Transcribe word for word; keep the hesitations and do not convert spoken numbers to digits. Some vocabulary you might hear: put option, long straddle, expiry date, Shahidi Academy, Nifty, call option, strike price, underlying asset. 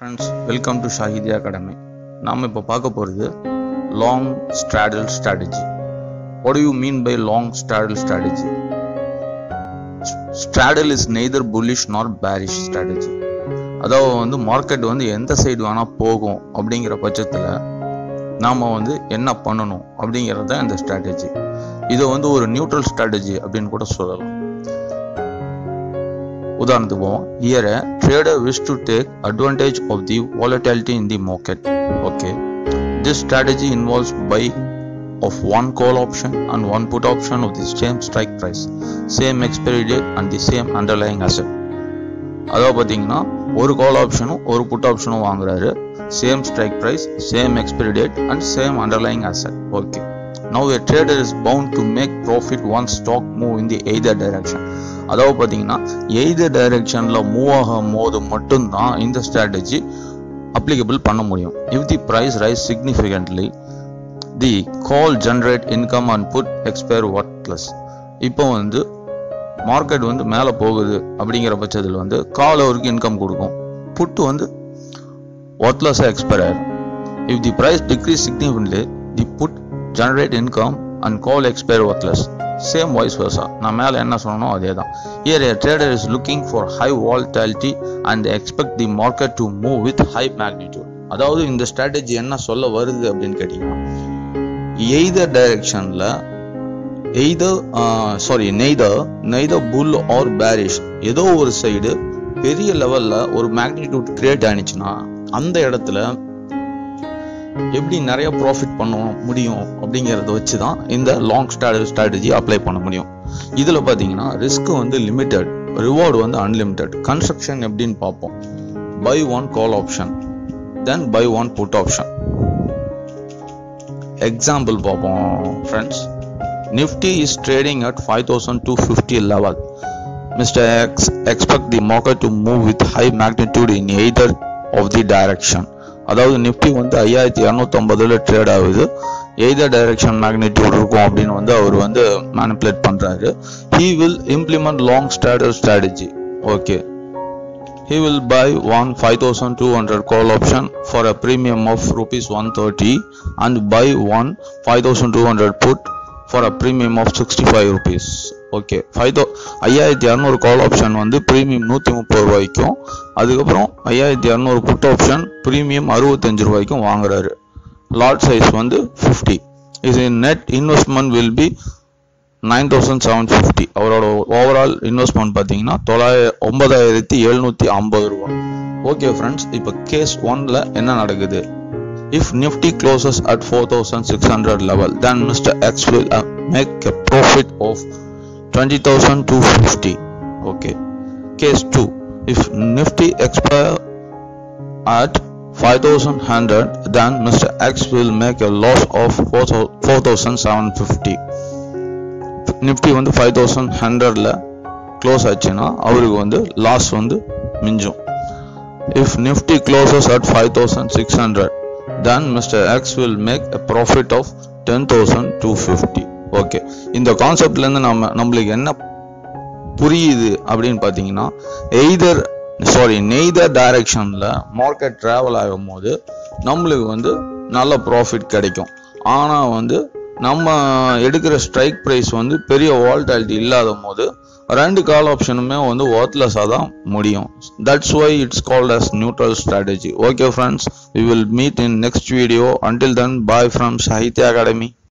Friends, welcome to Shahidi Academy. Now we will talk about long straddle strategy. What do you mean by long straddle strategy? Straddle is neither bullish nor bearish strategy. அதாவது வந்து market வந்து எந்த side வேணா போகும் அப்படிங்கிற பட்சத்துல நாம வந்து என்ன பண்ணணும் அப்படிங்கிறது தான் இந்த ஸ்ட்ராட்டஜி. இது வந்து ஒரு நியூட்ரல் ஸ்ட்ராட்டஜி அப்படினு கூட சொல்லலாம். Udanadhu, here a trader wish to take advantage of the volatility in the market. Okay, this strategy involves buy of one call option and one put option of the same strike price, same expiry date and the same underlying asset. Adha pathina oru call option oru put option vaanguraru, same strike price, same expiry date and same underlying asset. Okay, now a trader is bound to make profit once stock move in the either direction. அதாவது பார்த்தீங்கன்னா either டைரக்ஷன்ல move ஆகும் போது மட்டும்தான் இந்த strategy applicable பண்ண முடியும். If the price rise significantly the call generate income and put expire worthless. இப்போ வந்து மார்க்கெட் வந்து மேலே போகுது அப்படிங்கிற பட்சத்தில் வந்து கால் அவருக்கு இன்கம் கொடுக்கும், புட்டு வந்து வாட்லெஸ்ஸாக எக்ஸ்பயர் ஆகும். If the price decrease significantly the put generate income and call expire worthless. Same vice versa. நான் மேலே என்ன சொன்னோம் அதே தான். Here a trader is looking for high volatility and they expect the market to move with high magnitude. அதாவது இந்த strategy என்ன சொல்ல வருது அப்படின்னு கேட்டீங்கன்னா, either directionல either sorry neither neither bull or bearish, ஏதோ ஒரு சைடு பெரிய லெவல்ல ஒரு மேக்னிடியூட் கிரியேட் ஆனிச்சுன்னா அந்த இடத்துல எப்படி நிறைய ப்ராஃபிட் பண்ண முடியும் அப்படிங்கிறத வச்சு தான் இந்த லாங் ஸ்ட்ராடல் ஸ்ட்ராட்டஜி அப்ளை பண்ண முடியும். இதில் பார்த்தீங்கன்னா ரிஸ்க் வந்து லிமிட்டட், ரிவார்டு வந்து அன்லிமிட்டட். கன்ஸ்ட்ரக்ஷன் எப்படின்னு பார்ப்போம். Buy one call option, then buy one put option. Example பார்ப்போம் friends. Nifty is trading at five thousand two fifty level. Mister X expect the market to move with high magnitude in either of the direction. அதாவது Nifty வந்து ஐயாயிரத்தி இரநூத்தி ஐம்பதுல trade ஆகுது, either direction magnitude இருக்கும் அப்படின்னு வந்து அவர் வந்து மேனிபுலேட் பண்றாரு. He will implement long straddle strategy. Okay, he will buy one five thousand two hundred call option for a premium of rupees one thirty and buy one five thousand two hundred put for a premium of sixty five rupees. Okay, five தௌ ஐயாயிரத்தி இரநூறு கால் option வந்து premium நூற்றி முப்பது ரூபாய்க்கும், அதுக்கப்புறம் ஐயாயிரத்தி இரநூறு புட் ஆப்ஷன் ப்ரீமியம் அறுபத்தஞ்சு ரூபாய்க்கும் வாங்குறாரு. லாட் சைஸ் வந்து ஃபிஃப்டி. இது net investment will be nine thousand seven fifty. அவரோட ஓவரால் இன்வெஸ்ட்மெண்ட் பார்த்தீங்கன்னா தொள்ளாய ஒன்பதாயிரத்தி எழுநூற்றி ஐம்பது ரூபா. ஓகே ஃப்ரெண்ட்ஸ், இப்போ கேஸ் ஒன்ல என்ன நடக்குது? If Nifty closes at four thousand six hundred level, then Mister X will uh, make a profit of twenty thousand two hundred fifty. Okay. Case two. If Nifty expires at five thousand one hundred, then Mister X will make a loss of four thousand seven hundred fifty. Nifty வந்து five thousand one hundred ல close ஆச்சுன்னா அவருக்கு வந்து loss வந்து மிஞ்சும். If Nifty closes at five thousand six hundred, then Mister X will make a profit of ten thousand two hundred fifty. Okay, இந்த கான்செப்ட்ல இருந்து நம்ம நம்மளுக்கு என்ன புரியுது அப்படின்னு பார்த்தீங்கன்னா, எய்தர் சாரி நெய்தர் டைரக்ஷன்ல மார்க்கெட் டிராவல் ஆகும் போது நம்மளுக்கு வந்து நல்ல ப்ராஃபிட் கிடைக்கும். ஆனால் வந்து நம்ம எடுக்கிற ஸ்ட்ரைக் ப்ரைஸ் வந்து பெரிய வால்டாலிட்டி இல்லாத போது ரெண்டு கால் ஆப்ஷனுமே வந்து ஒர்த்லெஸ்ஸாக தான் முடியும். That's why it's called as neutral strategy. Okay friends, we will meet in next video. Until then, bye from Shahidi Academy.